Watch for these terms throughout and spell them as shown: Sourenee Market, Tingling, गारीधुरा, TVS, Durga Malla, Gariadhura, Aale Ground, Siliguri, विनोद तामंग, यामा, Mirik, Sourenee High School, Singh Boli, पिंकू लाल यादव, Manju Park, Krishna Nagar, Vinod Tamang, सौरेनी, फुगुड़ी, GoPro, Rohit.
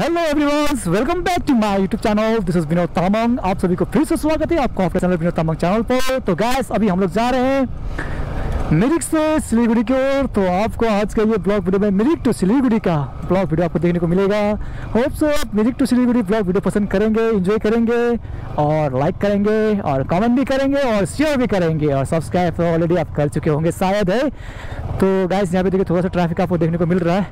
Hello everyone, welcome back to my YouTube channel. This is विनोद तामंग। आप सभी को फिर से स्वागत है आपका अपने चैनल विनोद तामंग चैनल पर। तो गाइस, अभी हम लोग जा रहे हैं मिरिक से सिलीगुड़ी की ओर। तो आपको आज का ये ब्लॉग वीडियो में मिरिक टू सिलीगुड़ी का ब्लॉग वीडियो आपको देखने को मिलेगा। होप सो आप Mirik to Siliguri blog video पसंद करेंगे, एंजॉय करेंगे और लाइक करेंगे और कमेंट भी करेंगे और शेयर भी करेंगे और सब्सक्राइब तो ऑलरेडी आप कर चुके होंगे शायद है। तो गाइस, यहाँ पे देखिए थोड़ा सा ट्रैफिक आपको देखने को मिल रहा है।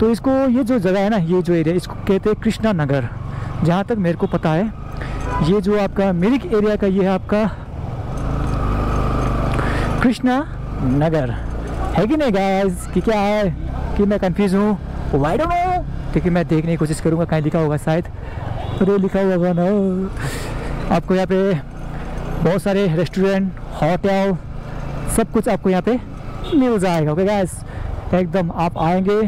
तो इसको, ये जो जगह है ना, ये जो एरिया, इसको कहते हैं कृष्णा नगर। जहाँ तक मेरे को पता है ये जो आपका मिरिक एरिया का, ये है आपका कृष्णा नगर है कि नहीं गाइस, कि क्या है कि मैं कंफ्यूज हूँ, आई डोंट नो। क्योंकि मैं देखने की कोशिश करूँगा कहीं लिखा होगा शायद, अरे लिखा होगा ना। आपको यहाँ पे बहुत सारे रेस्टोरेंट, होटल, सब कुछ आपको यहाँ पे मिल जाएगा। ओके गाइस, एकदम आप आएंगे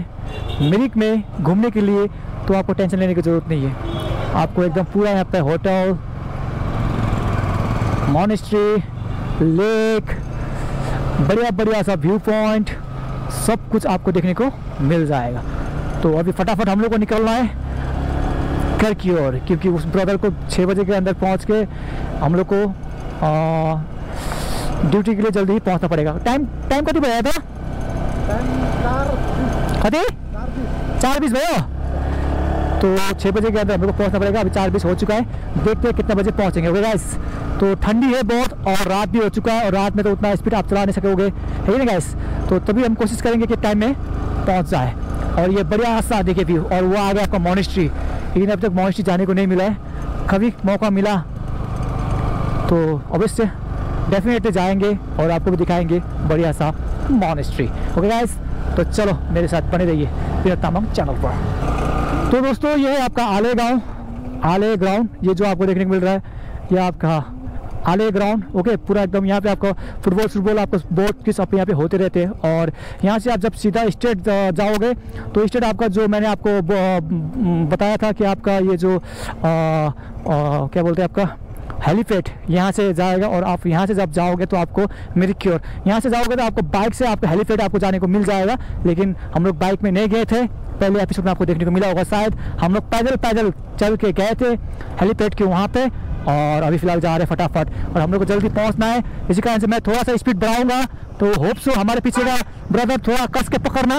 मिरिक में घूमने के लिए तो आपको टेंशन लेने की ज़रूरत नहीं है। आपको एकदम पूरा यहाँ पे होटल, मॉनेस्ट्री, लेक, बढ़िया बढ़िया सा व्यू पॉइंट, सब कुछ आपको देखने को मिल जाएगा। तो अभी फटाफट हम लोग को निकलना है घर की ओर, क्योंकि उस ब्रदर को 6 बजे के अंदर पहुँच के हम लोग को ड्यूटी के लिए जल्दी ही पहुंचना पड़ेगा। टाइम कभी बजाया था, 4:20 भैया। तो 6 बजे के अंदर हमको पहुंचना पड़ेगा। अभी 4:20 हो चुका है, देखते हैं कितने बजे पहुंचेंगे। ओके गाइस, तो ठंडी है बहुत और रात भी हो चुका है, और रात में तो उतना स्पीड आप चला नहीं सकोगे, है ना गाइस। तो तभी हम कोशिश करेंगे कि टाइम में पहुँच जाए। और ये बढ़िया हादसा देखिए व्यू, और वो आ गया आपका मॉनेस्ट्री। लेकिन अब तक मॉनेस्ट्री जाने को नहीं मिला है, कभी मौका मिला तो अवश्य डेफिनेटली जाएंगे और आपको भी दिखाएंगे बढ़िया सा मॉनेस्ट्री। ओके गाइस, तो चलो मेरे साथ बने रहिए विनोद तामंग चैनल पर। तो दोस्तों, ये है आपका आले गांव, आले ग्राउंड। ये जो आपको देखने को मिल रहा है, ये आपका आले ग्राउंड। ओके, पूरा एकदम यहाँ पे आपको फुटबॉल आपको बहुत किस आप यहाँ पे होते रहते हैं। और यहाँ से आप जब सीधा स्टेट जाओगे तो स्टेट आपका, जो मैंने आपको बताया था कि आपका ये जो क्या बोलते हैं आपका हेलीपैड, यहाँ से जाएगा। और आप यहाँ से जब जाओगे तो आपको मिरिक की ओर, यहाँ से जाओगे तो आपको बाइक से आपको हेलीपैड आपको जाने को मिल जाएगा। लेकिन हम लोग बाइक में नहीं गए थे, पहले एपिसोड में आपको देखने को मिला होगा शायद, हम लोग पैदल चल के गए थे हेलीपैड के वहाँ पे। और अभी फिलहाल जा रहे हैं फटाफट, और हम लोग को जल्दी पहुँचना है। इसी कारण से मैं थोड़ा सा स्पीड बढ़ाऊँगा। तो होप सो हमारे पीछे का ब्रदर थोड़ा कस के पकड़ना।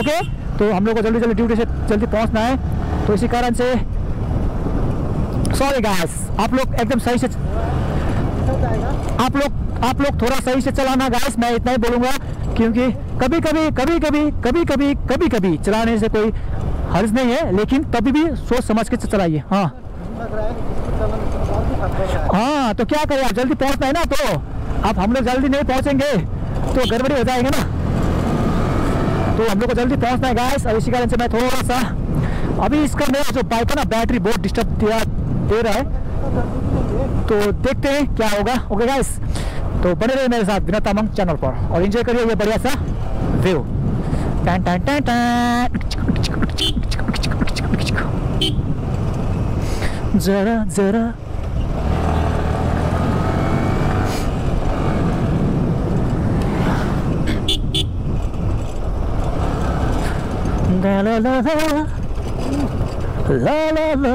ओके, तो हम लोग को जल्दी ड्यूटी से जल्दी पहुँचना है, तो इसी कारण से सॉरी गाइस। आप लोग एकदम सही से, आप लोग थोड़ा सही से चलाना गाइस, मैं इतना ही बोलूँगा। क्योंकि कभी कभी चलाने से कोई हर्ज नहीं है, लेकिन कभी भी सोच समझ के चलाइए। हाँ, तो क्या करें, आप जल्दी पहुँचना है ना, तो आप हम लोग जल्दी नहीं पहुँचेंगे तो गड़बड़ी हो जाएगी ना। तो हम लोग को जल्दी पहुँचना है गाइस, और इसी कारण से मैं थोड़ा सा अभी इसका, मेरा जो बाइक है ना, बैटरी बहुत डिस्टर्ब दे रहा है, तो देखते हैं क्या होगा। ओके गाइस, तो बने रहिए मेरे साथ विनोद तामंग चैनल पर और एंजॉय करिए ये बढ़िया सा व्यू। जरा जरा ला ला ला ला ला ला ला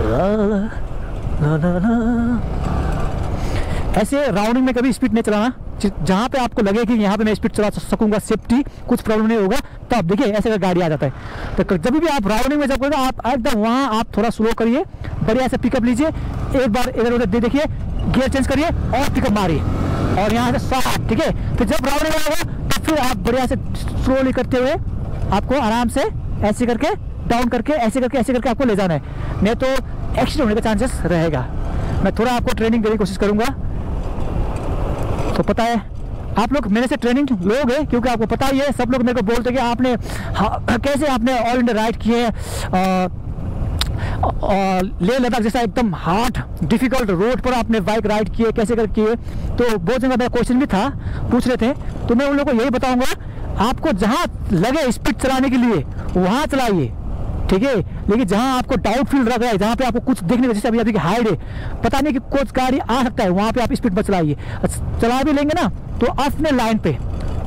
ला ला ला ला। ऐसे राउंडिंग में कभी स्पीड नहीं चलाना, जहाँ पे आपको लगे कि यहाँ पे मैं स्पीड चला सकूंगा, सेफ्टी कुछ प्रॉब्लम नहीं होगा, तो आप देखिए ऐसे गाड़ी आ जाता है। तो जब भी आप राउंडिंग में जब आप एकदम वहाँ आप थोड़ा स्लो करिए, बढ़िया से पिकअप लीजिए, एक बार इधर उधर देखिए, गियर चेंज करिए और पिकअप मारिए, और यहाँ से 60, ठीक है। तो जब राउंडिंग आएगा तो फिर आप बढ़िया से स्लोली करते हुए आपको आराम से ऐसे करके डाउन करके ऐसे करके आपको ले जाना है, नहीं तो एक्सीडेंट होने का चांसेस रहेगा। मैं थोड़ा आपको ट्रेनिंग देने की कोशिश करूंगा। तो पता है आप लोग मेरे से ट्रेनिंग लोगे, क्योंकि आपको पता ही है, सब लोग मेरे को बोलते हैं कि आपने कैसे आपने ऑल इंडिया राइड किए और लेह लद्दाख जैसा एकदम हार्ड डिफिकल्ट रोड पर आपने बाइक राइड किए, कैसे कर किए। तो बहुत जगह मेरा क्वेश्चन भी था, पूछ रहे थे, तो मैं उन लोगों को यही बताऊँगा, आपको जहाँ लगे स्पीड चलाने के लिए वहाँ चलाइए, ठीक है। लेकिन जहाँ आपको डाउट फील लग रहा है, जहाँ पे आपको कुछ देखने का, जैसे अभी अभी हाइड है, पता नहीं कि कोच गाड़ी आ सकता है, वहाँ पे आप स्पीड पर चलाइए। चला भी लेंगे ना तो अपने लाइन पे,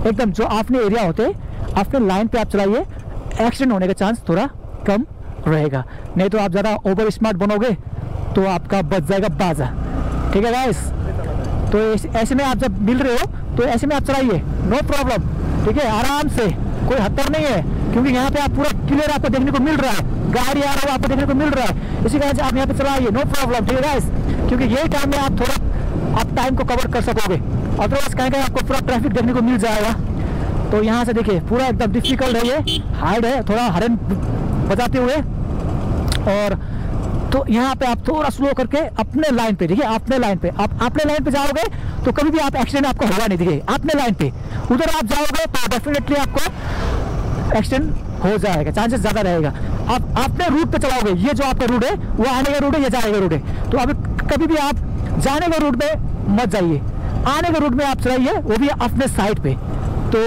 एकदम जो अपने एरिया होते हैं अपने लाइन पे आप चलाइए, एक्सीडेंट होने का चांस थोड़ा कम रहेगा, नहीं तो आप ज़्यादा ओवर स्मार्ट बनोगे तो आपका बच जाएगा बाजा। ठीक है गाइस, तो ऐसे में आप जब मिल रहे हो तो ऐसे में आप चलाइए, नो प्रॉब्लम। ठीक है, आराम से, कोई हतर नहीं है, क्योंकि यहाँ पे आप पूरा क्लियर आपको देखने को मिल रहा है, गाड़ी आ रहा है आपको देखने को मिल रहा है, इसी कारण से आप यहाँ पे चलाइए, नो प्रॉब्लम। ठीक है गाइस, क्योंकि यही टाइम में आप थोड़ा आप टाइम को कवर कर सकोगे, अदरवाइज कहीं कहीं आपको पूरा ट्रैफिक देखने को मिल जाएगा। तो यहाँ से देखिए पूरा एकदम डिफिकल्ट है, ये हार्ड है, थोड़ा हॉर्न बजाते हुए, और तो यहाँ पे आप थोड़ा स्लो करके अपने लाइन पे, ठीक है, अपने लाइन पे आप अपने लाइन पे जाओगे तो कभी भी आप एक्सीडेंट आपको होगा नहीं, दिखेगा अपने लाइन पे। उधर आप जाओगे तो डेफिनेटली आपको एक्सीडेंट हो जाएगा, चांसेस ज़्यादा रहेगा। आप अपने रूट पे चलाओगे, ये जो आपका रूट है वो आने का रूट है, ये जाने का रूट है, तो आप कभी भी आप जाने के रूट में मत जाइए, आने के रूट में आप चलाइए, वो भी अपने साइड पे, तो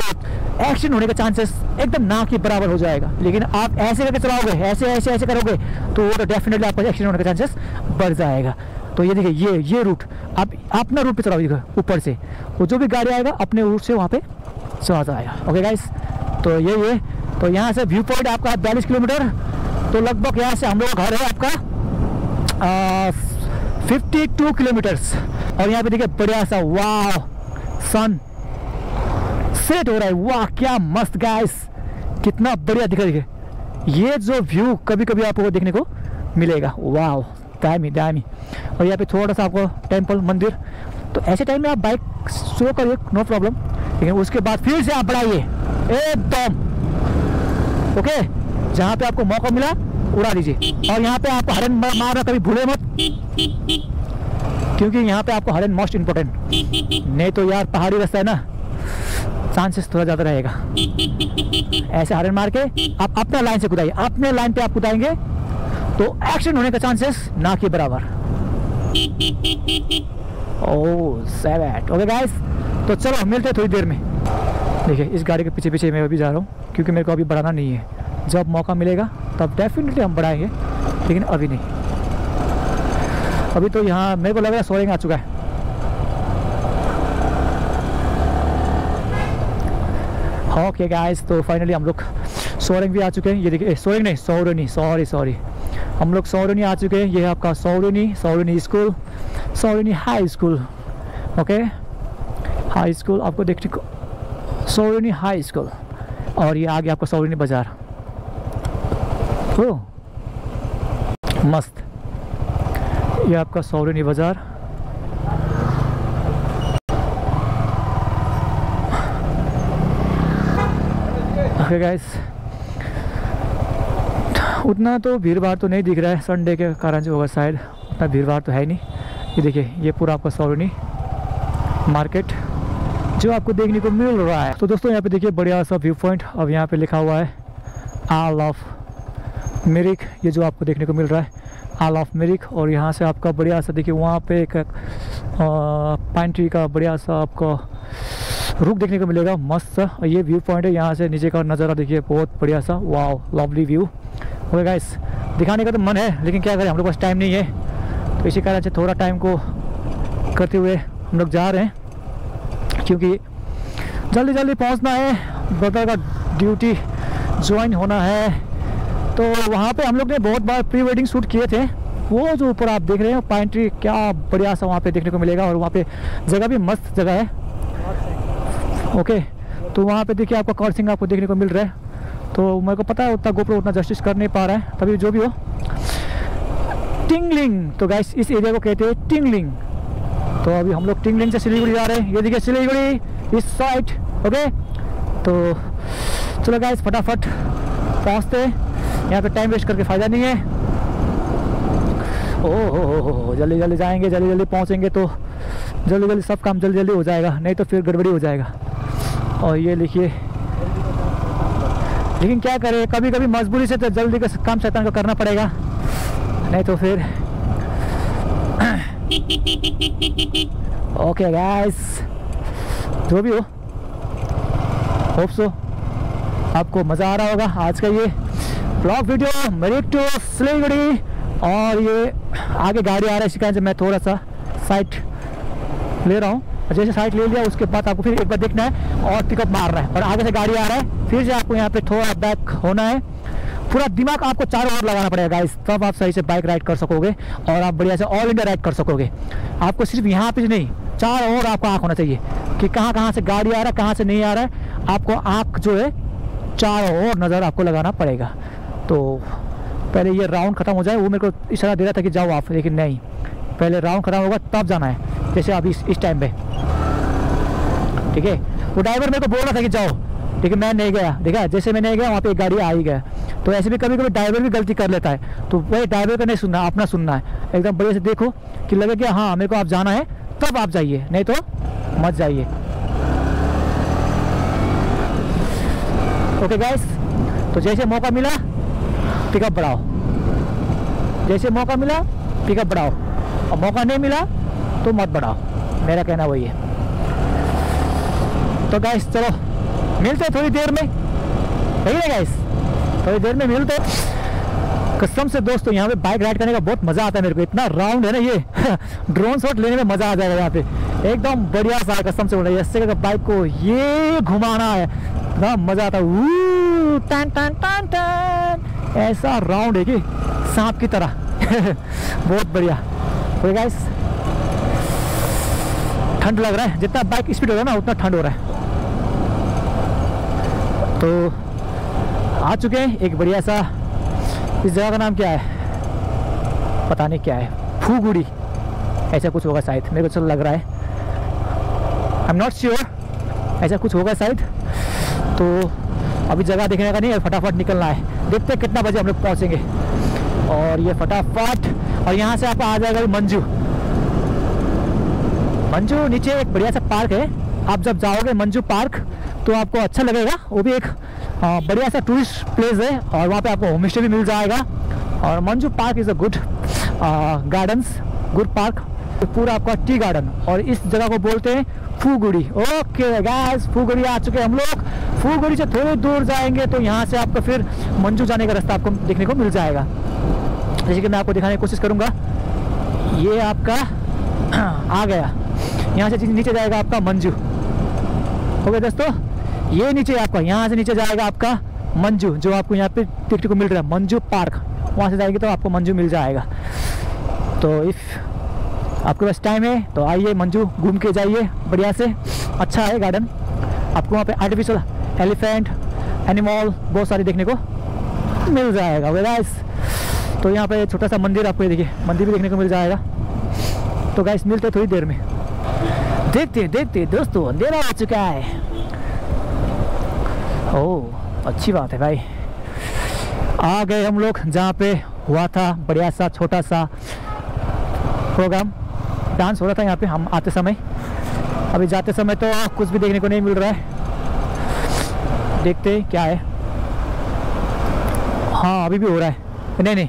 एक्सीडेंट होने का चांसेस एकदम ना के बराबर हो जाएगा। लेकिन आप ऐसे करके चलाओगे, ऐसे ऐसे ऐसे करोगे तो वो तो डेफिनेटली आपका एक्सीडेंट होने का चांसेस बढ़ जाएगा। तो ये देखिए ये रूट आप अपना रूट पे चलाओगे, ऊपर से वो जो भी गाड़ी आएगा अपने रूट से वहाँ पे चला जाएगा। ओके गाइस, तो ये तो यहाँ से व्यू पॉइंट आपका 42 किलोमीटर, तो लगभग यहाँ से हम लोग घर है आपका 52 किलोमीटर्स। और यहाँ पे देखिए बढ़िया सा वाह सन सेट हो रहा है, वाह क्या मस्त गाइस, कितना बढ़िया दिख रहा है। ये जो व्यू कभी कभी आपको देखने को मिलेगा, वाह दामी दामी। और यहाँ पे थोड़ा सा आपको टेंपल मंदिर, तो ऐसे टाइम में आप बाइक स्लो करिए, नो प्रॉब्लम, लेकिन उसके बाद फिर से आप बढ़ाइए एकदम। ओके, जहाँ पे आपको मौका मिला उड़ा दीजिए, और यहाँ पे आप हॉर्न मारना कभी भूले मत, क्योंकि यहाँ पे आपको हॉर्न मोस्ट इम्पोर्टेंट, नहीं तो यार पहाड़ी रास्ता है ना, चांसेस थोड़ा ज़्यादा रहेगा। ऐसे हॉर्न मार के आप अपना लाइन से कुदाइए, अपने लाइन पे आप कुदाएंगे तो एक्सीडेंट होने का चांसेस ना के बराबर। ओह सेवेट, ओके गाइस, तो चलो मिलते हैं थोड़ी देर में। देखिए इस गाड़ी के पीछे पीछे मैं अभी जा रहा हूँ, क्योंकि मेरे को अभी बढ़ाना नहीं है, जब मौका मिलेगा तब डेफिनेटली हम बढ़ाएंगे, लेकिन अभी नहीं। अभी तो यहाँ मेरे को लग रहा है सोरेंग आ चुका है। ओके गाइस, तो फाइनली हम लोग सोरेंग भी आ चुके हैं। ये देखिए सोरेंग नहीं, सौरेनी, सॉरी, हम लोग सौरेनी आ चुके हैं। ये है आपका सौरेनी school, सौरेनी high school. Okay, high school आपको देखने को, सौरेनी हाई स्कूल, और ये आगे आपका सौरेनी बाज़ार। ओ मस्त, ये आपका सौरेनी बाज़ार। ओके गाइस, उतना तो भीड़ भाड़ तो नहीं दिख रहा है, संडे के कारण जो होगा शायद उतना भीड़ भाड़ तो है नहीं। ये देखिए ये पूरा आपका सौरेनी मार्केट जो आपको देखने को मिल रहा है। तो दोस्तों यहाँ पे देखिए बढ़िया सा व्यू पॉइंट, अब यहाँ पे लिखा हुआ है आल ऑफ मिरिक, ये जो आपको देखने को मिल रहा है आल ऑफ मिरिक। और यहाँ से आपका बढ़िया सा देखिए वहाँ पर एक पाइन ट्री का बढ़िया सा आपको रुक देखने को मिलेगा, मस्त। और ये व्यू पॉइंट है, यहाँ से नीचे का नज़ारा देखिए, बहुत बढ़िया सा, वाह लवली व्यू। ओके गाइस, दिखाने का तो मन है, लेकिन क्या करें, हम लोग पास टाइम नहीं है, तो इसी कारण से थोड़ा टाइम को करते हुए हम लोग जा रहे हैं, क्योंकि जल्दी जल्दी पहुँचना है, ब्रदर का ड्यूटी ज्वाइन होना है। तो वहाँ पर हम लोग ने बहुत बार प्री वेडिंग शूट किए थे, वो जो ऊपर आप देख रहे हो पाइन ट्री, क्या बढ़िया सा वहाँ पर देखने को मिलेगा। और वहाँ पर जगह भी मस्त जगह है। ओके, तो वहाँ पे देखिए आपका क्रॉसिंग आपको देखने को मिल रहा है। तो मेरे को पता है उतना गोप्रो उतना जस्टिस कर नहीं पा रहा है, तभी जो भी हो। टिंगलिंग, तो गाइस इस एरिया को कहते हैं टिंगलिंग। तो अभी हम लोग टिंगलिंग से सिलीगुड़ी जा रहे हैं। ये देखिए सिलीगुड़ी इस साइड। ओके, तो चलो गाइस फटाफट पहुँचते, यहाँ पर टाइम वेस्ट करके फ़ायदा नहीं है। ओह, जल्दी जल्दी जाएंगे, जल्दी जल्दी पहुँचेंगे, तो जल्दी जल्दी सब काम जल्दी जल्दी हो जाएगा, नहीं तो फिर गड़बड़ी हो जाएगा। और ये लिखिए, लेकिन क्या करें, कभी कभी मजबूरी से तो जल्दी का काम शैतान को करना पड़ेगा, नहीं तो फिर। ओके गाइस, जो भी हो, होप सो आपको मज़ा आ रहा होगा आज का ये blog video, Mirik to Siliguri. और ये आगे गाड़ी आ रहा है, इसी कारण से मैं थोड़ा सा साइड ले रहा हूँ। जैसे साइड ले लिया उसके बाद आपको फिर एक बार देखना है और पिकअप मारना है, और आगे से गाड़ी आ रहा है, फिर से आपको यहाँ पे थोड़ा बैक होना है, पूरा दिमाग आपको चारों ओर लगाना पड़ेगा गाइस, तब आप सही से बाइक राइड कर सकोगे और आप बढ़िया से ऑल इंडिया राइड कर सकोगे। आपको सिर्फ यहाँ पे नहीं, चारों ओर आपको आँख होना चाहिए कि कहाँ कहाँ से गाड़ी आ रहा है, कहाँ से नहीं आ रहा है। आपको आँख जो है चारों ओर नज़र आपको लगाना पड़ेगा। तो पहले ये राउंड ख़त्म हो जाए, वो मेरे को इशारा दे रहा था कि जाओ आप, लेकिन नहीं, पहले राउंड ख़त्म होगा तब जाना है, जैसे अभी इस टाइम पे। ठीक है, वो ड्राइवर मेरे को बोल रहा था कि जाओ, लेकिन मैं नहीं गया। देखा, जैसे मैं नहीं गया वहाँ पे एक गाड़ी आ ही गया। तो ऐसे भी कभी कभी ड्राइवर भी गलती कर लेता है, तो वही ड्राइवर का नहीं सुनना, अपना सुनना है। एकदम बढ़िया से देखो कि लगे कि हाँ मेरे को आप जाना है तब आप जाइए, नहीं तो मत जाइए। ओके गाइस, तो जैसे मौका मिला पिकअप बढ़ाओ, जैसे मौका मिला पिकअप बढ़ाओ, और मौका नहीं मिला तो मत बढ़ाओ, मेरा कहना वही है। तो गाइस चलो मिलते हैं थोड़ी देर में, सही है गाइस, थोड़ी देर में मिलते हैं। कसम से दोस्तों यहाँ पे बाइक राइड करने का बहुत मज़ा आता है मेरे को, इतना राउंड है ना ये ड्रोन शॉट लेने में मज़ा आ जाएगा यहाँ पे, एकदम बढ़िया सा कसम से बोल रहा है। इससे बाइक को ये घुमाना है, इतना मज़ा आता है, टन टन टन टन, ऐसा राउंड है कि सांप की तरह बहुत बढ़िया। तो गाइस ठंड लग रहा है, जितना बाइक स्पीड हो रहा है ना उतना ठंड हो रहा है। तो आ चुके हैं एक बढ़िया सा, इस जगह का नाम क्या है पता नहीं, क्या है फुगुड़ी ऐसा कुछ होगा शायद, मेरे को चल लग रहा है, आई एम नॉट श्योर, ऐसा कुछ होगा शायद। तो अभी जगह देखने का नहीं है, फटाफट निकलना है, देखते हैं कितना बजे हम लोग पहुँचेंगे। और ये फटाफट, और यहाँ से आप आ जाएगा मंजू, मंजू नीचे एक बढ़िया सा पार्क है, आप जब जाओगे मंजू पार्क तो आपको अच्छा लगेगा, वो भी एक बढ़िया सा टूरिस्ट प्लेस है, और वहाँ पे आपको होम स्टे भी मिल जाएगा। और Manju park is a good gardens, good park, पूरा आपका टी गार्डन, और इस जगह को बोलते हैं फुगुड़ी। ओके गाइस, फुगुड़ी आ चुके हैं हम लोग, फुगुड़ी से थोड़ी दूर जाएंगे तो यहाँ से आपको फिर मंजू जाने का रास्ता आपको देखने को मिल जाएगा, जैसे कि मैं आपको दिखाने की कोशिश करूँगा। ये आपका आ गया, यहाँ से नीचे जाएगा आपका मंजू। ओके दोस्तों, ये नीचे आपका, यहाँ से नीचे जाएगा आपका मंजू, जो आपको यहाँ पे देखने को मिल रहा है मंजू पार्क, वहाँ से जाएंगे तो आपको मंजू मिल जाएगा। तो इफ़ आपके पास टाइम है तो आइए मंजू घूम के जाइए, बढ़िया से अच्छा है गार्डन, आपको वहाँ पे आर्टिफिशियल एलिफेंट एनिमल बहुत सारे देखने को मिल जाएगा। गाइस तो यहाँ पे छोटा सा मंदिर, आपको देखिए मंदिर भी देखने को मिल जाएगा। तो गाइस मिलते थोड़ी देर में, देखते देखते दोस्तों अंधेरा हो चुका है। ओह अच्छी बात है भाई, आ गए हम लोग जहाँ पे हुआ था बढ़िया सा छोटा सा प्रोग्राम, डांस हो रहा था यहाँ पे हम आते समय। अभी जाते समय तो कुछ भी देखने को नहीं मिल रहा है, देखते क्या है। हाँ अभी भी हो रहा है, नहीं नहीं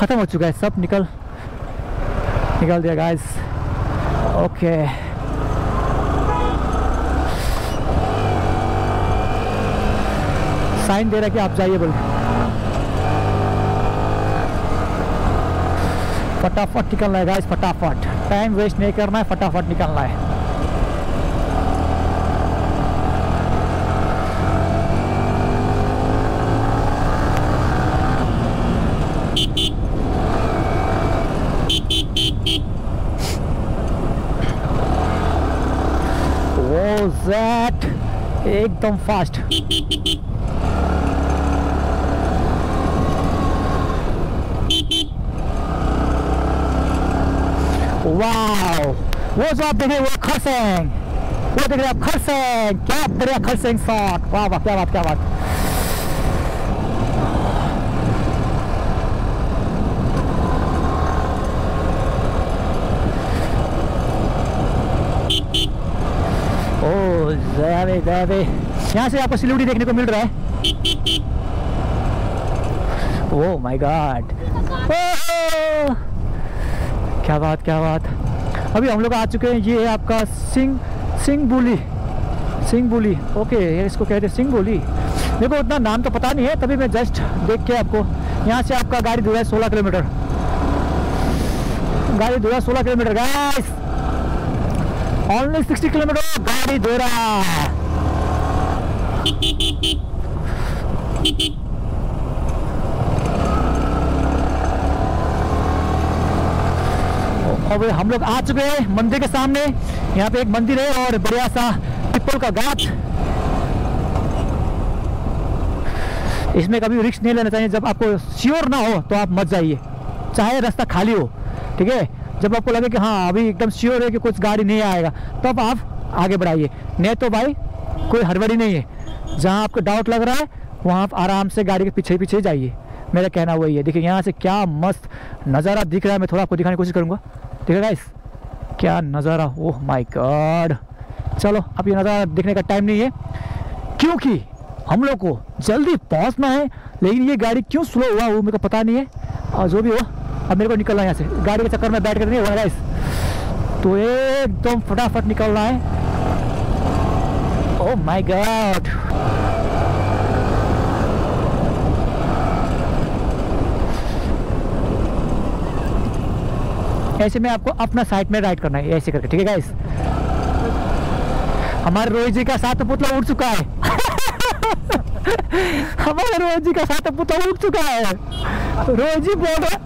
ख़त्म हो चुका है सब, निकाल दिया गाइस। ओके साइन दे रहा है कि आप जाइए, बोल फटाफट निकलना है गाइस, फटाफट, टाइम वेस्ट नहीं करना है, फटाफट निकलना है। वो ज़ैट एकदम फास्ट, वाह, वो जो आप देख रहे हैं वो खरसेंग, वो देख रहे हैं आप खरसेंग, क्या बढ़िया खरसेंग शॉट, वाह वाह क्या बात क्या बात। ओ जावे जावे, यहाँ से आपको सिलीगुड़ी देखने को मिल रहा है। ओह माय गॉड, क्या बात क्या बात। अभी हम लोग आ चुके हैं, ये है आपका सिंह बोली। ओके इसको कहते हैं सिंह बोली, मेरे को उतना नाम तो पता नहीं है, तभी मैं जस्ट देख के आपको। यहाँ से आपका Gadidhura 16 kilometre, Gadidhura 16 kilometre guys, only 60 kilometre Gadidhura. और हम लोग आ चुके हैं मंदिर के सामने। यहाँ पे एक मंदिर है और बढ़िया सा पीपल का गाछ। इसमें कभी रिस्क नहीं लेना चाहिए। जब आपको श्योर ना हो तो आप मत जाइए, चाहे रास्ता खाली हो, ठीक है। जब आपको लगे कि हाँ अभी एकदम श्योर है कि कुछ गाड़ी नहीं आएगा तब आप आगे बढ़ाइए, नहीं तो भाई कोई हड़बड़ी नहीं है। जहाँ आपको डाउट लग रहा है वहाँ आप आराम से गाड़ी के पीछे पीछे जाइए, मेरा कहना वही है। देखिए यहाँ से क्या मस्त नज़ारा दिख रहा है, मैं थोड़ा आपको दिखाने की कोशिश करूँगा। ठीक है गाइस, क्या नज़ारा, ओह माय गॉड। चलो अब ये नज़ारा देखने का टाइम नहीं है क्योंकि हम लोग को जल्दी पहुँचना है, लेकिन ये गाड़ी क्यों स्लो हुआ वो मेरे को पता नहीं है। और जो भी हो अब मेरे को निकलना है यहाँ से, गाड़ी के चक्कर में बैठ कर नहीं हुआ गाइस, तो एकदम फटाफट निकलना है। ओह माय गॉड, ऐसे में आपको अपना साइड में राइड करना है ऐसे करके, ठीक है गाइस। हमारे रोहित जी का साथ पुतला उड़ चुका है हमारे रोहित जी का साथ पुतला उड़ चुका है। रोहित जी बोल रहा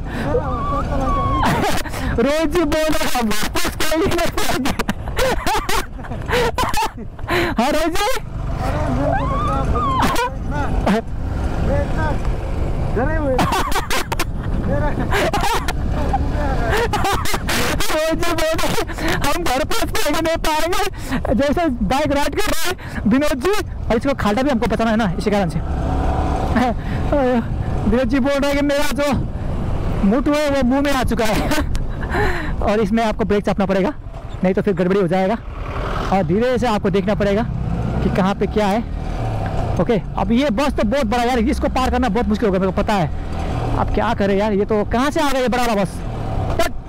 रोहित जी बोल रहा हाँ रोहित जी हम घर पहुंच नहीं पाएंगे जैसे बाइक राइड कर रहे हैं विनोद जी, और इसको खाल्टा भी हमको पता है ना, इसी कारण से विनोद जी बोल रहे हैं कि मेरा जो मुँह है वो मुंह में आ चुका है और इसमें आपको ब्रेक चापना पड़ेगा नहीं तो फिर गड़बड़ी हो जाएगा, और धीरे से आपको देखना पड़ेगा कि कहाँ पे क्या है। ओके, अब ये बस तो बहुत बड़ा यार, इसको पार करना बहुत मुश्किल होगा मेरे को पता है। अब क्या करें यार, ये तो कहाँ से आ गया ये बड़ा वाला बस, बट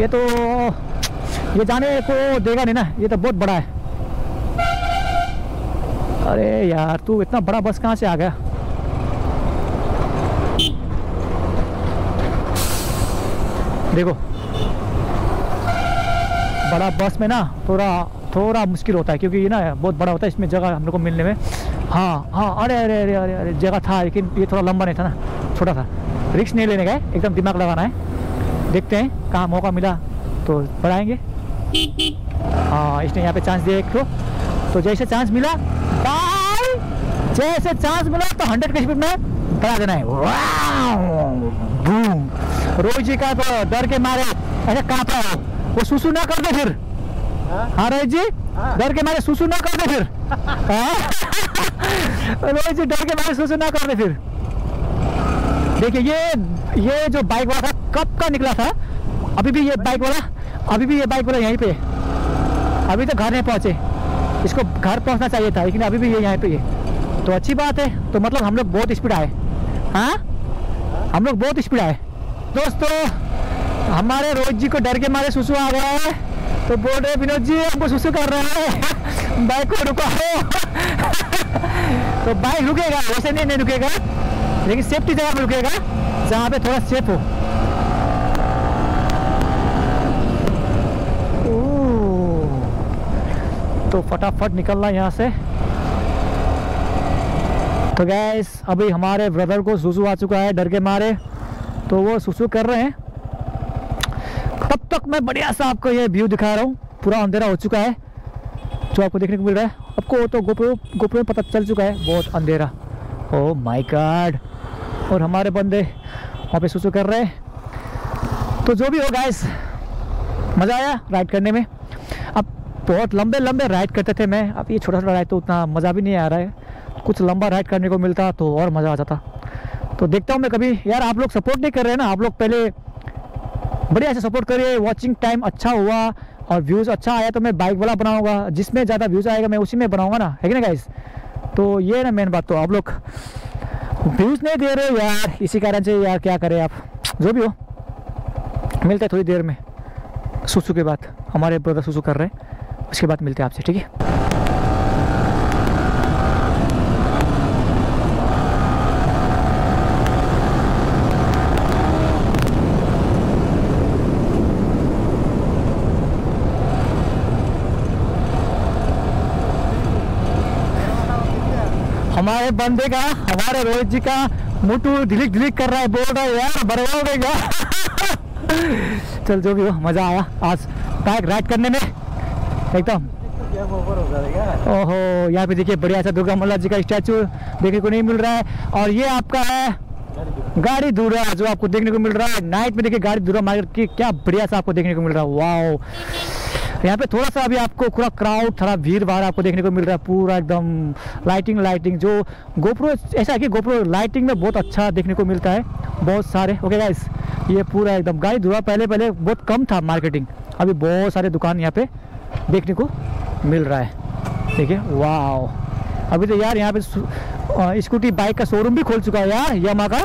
ये तो ये जाने को देगा नहीं ना, ये तो बहुत बड़ा है। अरे यार तू इतना बड़ा बस कहाँ से आ गया। देखो बड़ा बस में ना थोड़ा मुश्किल होता है क्योंकि ये ना बहुत बड़ा होता है, इसमें जगह हम लोग को मिलने में। हाँ, अरे अरे अरे अरे अरे जगह था लेकिन ये थोड़ा लंबा नहीं था ना, छोटा था। रिस्क नहीं लेने का है, एकदम दिमाग लगाना है। देखते हैं कहाँ मौका मिला तो बढ़ाएंगे। हाँ इसने यहाँ पे चांस दिया एक तो जैसे चांस मिला भाई, जैसे चांस मिला तो 100 के स्पीड में बढ़ा देना है। बूम, रोहित जी का तो डर के मारे ऐसे कांपा है वो, सुसु ना कर दे फिर। हाँ रोहित जी डर के मारे सुसु ना कर दे फिर रोहित जी डर के मारे सुसु ना कर दे फिर। देखिए ये जो बाइक वाला था कब का निकला था, अभी भी ये बाइक वाला यहीं पे, अभी तो घर नहीं पहुंचे, इसको घर पहुंचना चाहिए था लेकिन अभी भी ये यहाँ पे है, तो अच्छी बात है। तो मतलब हम लोग बहुत स्पीड आए, हाँ हम लोग बहुत स्पीड आए। दोस्तों हमारे रोहित जी को डर के मारे सुसु आ गया है तो बोल रहे विनोद जी हमको सुसु कर रहे हैं बाइक को रुकाओ तो बाइक रुकेगा, वैसे नहीं रुकेगा लेकिन सेफ्टी जगह पर रुकेगा जहाँ पे थोड़ा सेफ हो। तो फटाफट निकलना यहाँ से। तो गैस अभी हमारे ब्रदर को सुसु आ चुका है डर के मारे, तो वो सुसु कर रहे हैं। तब तक मैं बढ़िया सा आपको ये व्यू दिखा रहा हूँ। पूरा अंधेरा हो चुका है जो आपको देखने को मिल रहा है, आपको तो गोप्रो में पता चल चुका है बहुत अंधेरा। ओह माय गॉड, और हमारे बंदे वहाँ पे सुसु कर रहे हैं। तो जो भी हो गाइस मज़ा आया राइड करने में। अब बहुत लंबे राइड करते थे मैं, अब ये छोटा राइड तो उतना मज़ा भी नहीं आ रहा है, कुछ लंबा राइड करने को मिलता तो और मज़ा आ जाता। तो देखता हूँ मैं कभी यार, आप लोग सपोर्ट नहीं कर रहे ना, आप लोग पहले बढ़िया से सपोर्ट करिए। वॉचिंग टाइम अच्छा हुआ और व्यूज़ अच्छा आया तो मैं बाइक वाला बनाऊँगा, जिसमें ज़्यादा व्यूज़ आएगा मैं उसी में बनाऊँगा ना, है कि ना गाइस। तो ये ना मेन बात, तो आप लोग व्यूज़ नहीं दे रहे हो यार, इसी कारण से यार क्या करें। आप जो भी हो मिलते हैं थोड़ी देर में सुसु के बाद, हमारे ब्रदर सुसु कर रहे हैं, उसके बाद मिलते हैं आपसे, ठीक है। हमारे बंदे का, हमारे रोहित जी का मुटु ढिलिक ढिलिक कर रहा है, बोल रहा है यार बर्बाद हो गया चल जो भी हो मज़ा आया आज बाइक राइड करने में एकदम। ओहो यहाँ पे देखिए बढ़िया सा दुर्गा मल्ला जी का स्टैचू देखने को नहीं मिल रहा है। और ये आपका है गारीधुरा जो आपको देखने को मिल रहा है नाइट में। देखिए गारीधुरा मार्केट की क्या बढ़िया सा आपको देखने को मिल रहा है। वाओ यहाँ पे थोड़ा सा अभी आपको पूरा क्राउड थोड़ा भीड़ भाड़ आपको देखने को मिल रहा है। पूरा एकदम लाइटिंग जो गोप्रो ऐसा है कि गोप्रो लाइटिंग में बहुत अच्छा देखने को मिलता है बहुत सारे। ओके गाइस ये पूरा एकदम गारीधुरा पहले बहुत कम था मार्केटिंग, अभी बहुत सारे दुकान यहाँ पे देखने को मिल रहा है। ठीक है वाह अभी तो यार यहाँ पे स्कूटी बाइक का शोरूम भी खोल चुका है यार यामा का।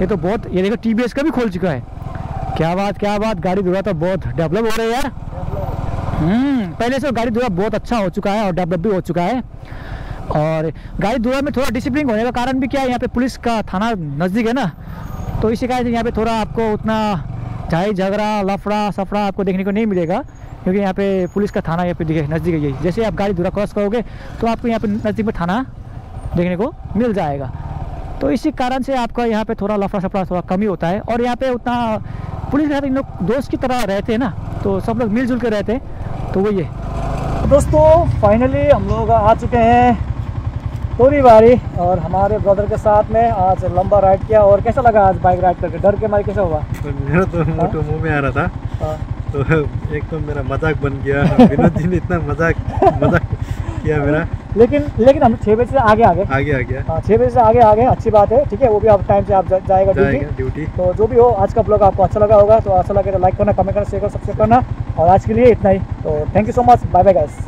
ये तो बहुत ये देखो टीवीएस का भी खोल चुका है। क्या बात गारीधुरा तो बहुत डेवलप हो रहा है यार। पहले से गारीधुरा बहुत अच्छा हो चुका है और डेवलप भी हो चुका है। और गारीधुरा में थोड़ा डिसिप्लिन होने का कारण भी क्या है, यहाँ पे पुलिस का थाना नज़दीक है ना, तो इसी कारण यहाँ पे थोड़ा आपको उतना झाई झगड़ा लफड़ा सफड़ा आपको देखने को नहीं मिलेगा क्योंकि यहाँ पे पुलिस का थाना यहाँ पे दिखे नज़दीक है। यही जैसे आप गारीधुरा क्रॉस करोगे तो आपको यहाँ पे नज़दीक में थाना देखने को मिल जाएगा, तो इसी कारण से आपका यहाँ पे थोड़ा लफड़ा सफड़ा थोड़ा कम ही होता है। और यहाँ पे उतना पुलिस के साथ इन लोग दोस्त की तरह रहते हैं ना, तो सब लोग मिलजुल के रहते हैं। तो वही है दोस्तों, फाइनली हम लोग आ चुके हैं पूरी बारी और हमारे ब्रदर के साथ में आज लंबा राइड किया। और कैसा लगा आज बाइक राइड करके? डर के मारे कैसा हुआ? मेरा तो मुँह में आ रहा था तो एक तो मेरा मजाक बन गया, विनोद जी ने इतना मजाक किया मेरा। लेकिन हम 6 बजे से आगे आ गया। हाँ 6 बजे से आगे अच्छी बात है। ठीक है वो भी आप टाइम से आप जाएगा ड्यूटी। तो जो भी हो आज का ब्लॉग आपको अच्छा लगा होगा, तो अच्छा लगे तो लाइक करना, कमेंट करना, शेयर करना, सब्सक्राइब करना। और आज के लिए इतना ही, तो thank you so much, bye bye guys,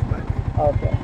okay.